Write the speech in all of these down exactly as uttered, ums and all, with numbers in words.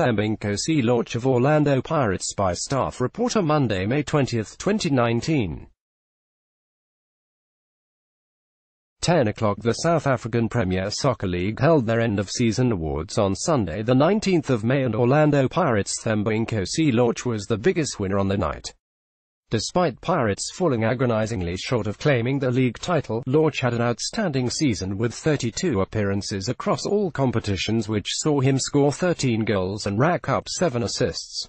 Thembinkosi Lorch of Orlando Pirates by staff reporter Monday, May twentieth, twenty nineteen. ten o'clock The South African Premier Soccer League held their end-of-season awards on Sunday the nineteenth of May, and Orlando Pirates' Thembinkosi Lorch was the biggest winner on the night. Despite Pirates falling agonisingly short of claiming the league title, Lorch had an outstanding season with thirty-two appearances across all competitions, which saw him score thirteen goals and rack up seven assists.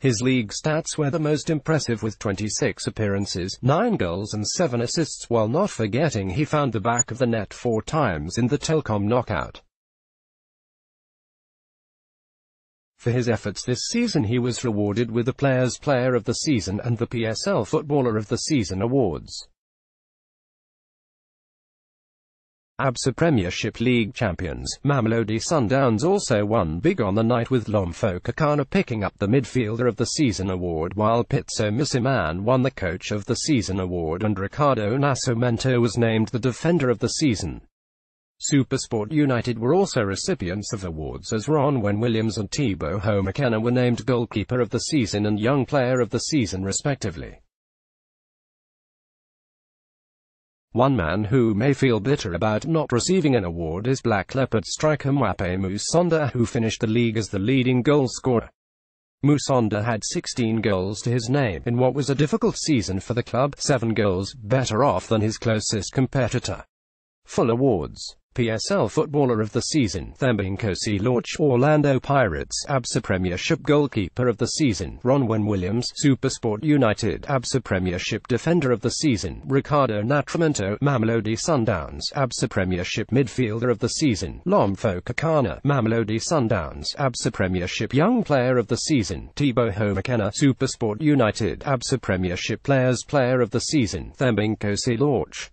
His league stats were the most impressive, with twenty-six appearances, nine goals and seven assists, while not forgetting he found the back of the net four times in the Telkom knockout. For his efforts this season he was rewarded with the Players' Player of the Season and the P S L Footballer of the Season awards. ABSA Premiership League champions, Mamelodi Sundowns, also won big on the night, with Hlompho Kekana picking up the Midfielder of the Season award, while Pitso Mosimane won the Coach of the Season award and Ricardo Nascimento was named the Defender of the Season. Supersport United were also recipients of awards, as Ronwen Williams and Teboho Mkhana were named Goalkeeper of the Season and Young Player of the Season respectively. One man who may feel bitter about not receiving an award is Black Leopard striker Mwape Musonda, who finished the league as the leading goal scorer. Musonda had sixteen goals to his name in what was a difficult season for the club, seven goals better off than his closest competitor. Full awards: P S L Footballer of the Season, Thembinkosi Lorch, Orlando Pirates; ABSA Premiership Goalkeeper of the Season, Ronwen Williams; Supersport United; ABSA Premiership Defender of the Season, Ricardo Nascimento; Mamelodi Sundowns; ABSA Premiership Midfielder of the Season, Hlompho Kekana; Mamelodi Sundowns; ABSA Premiership Young Player of the Season, Teboho Mkhana; Supersport United; ABSA Premiership Players' Player of the Season, Thembinkosi Lorch;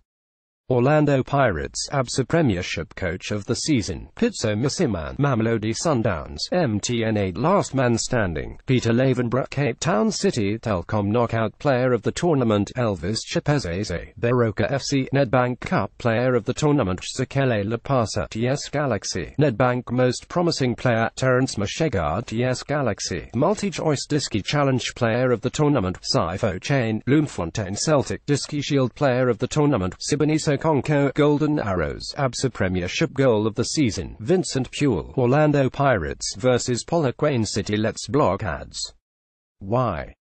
Orlando Pirates; ABSA Premiership Coach of the Season, Pitso Mosimane; Mamelodi Sundowns; M T N eight Last Man Standing, Peter Lavenbrook; Cape Town City Telkom Knockout Player of the Tournament, Elvis Chapezese; Baroka F C Nedbank Cup Player of the Tournament, Sakele LaPasa; T S Galaxy Nedbank Most Promising Player, Terence Mashega; T S Galaxy Multi-Choice Disky Challenge Player of the Tournament, Sifo Chain; Loomfontein Celtic Disky Shield Player of the Tournament, Siboniso Conco; Golden Arrows; ABSA Premiership Goal of the Season, Vincent Puel; Orlando Pirates versus Polokwane City Let's Block Ads. Why?